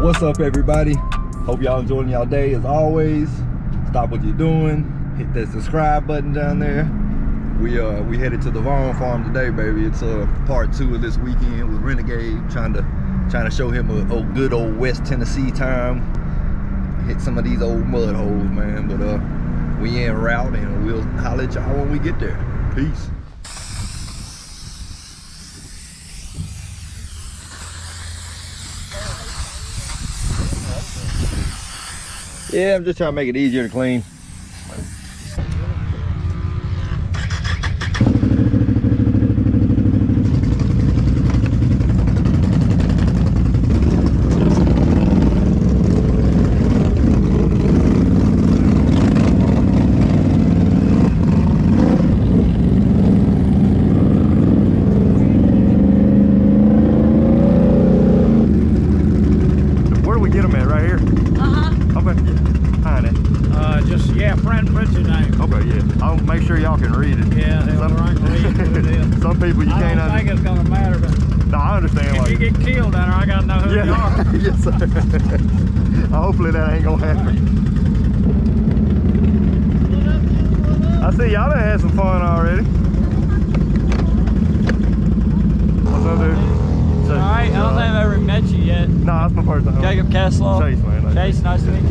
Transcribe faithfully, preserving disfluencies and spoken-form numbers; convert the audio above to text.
What's up, everybody? Hope y'all enjoying y'all day. As always, stop what you're doing, hit that subscribe button down there. We uh we headed to the Vaughn Farm today, baby. It's uh part two of this weekend with Renegade, trying to trying to show him a, a good old West Tennessee time. Hit some of these old mud holes, man. But uh, we en route, and we'll holler at y'all when we get there. Peace. Yeah, I'm just trying to make it easier to clean. Hopefully that ain't gonna happen. I see y'all done had some fun already. What's up, dude? All right, I don't think I've ever met you yet. No, nah, that's my first time. Jacob Castle. Chase, man. Nice Chase, nice to meet you.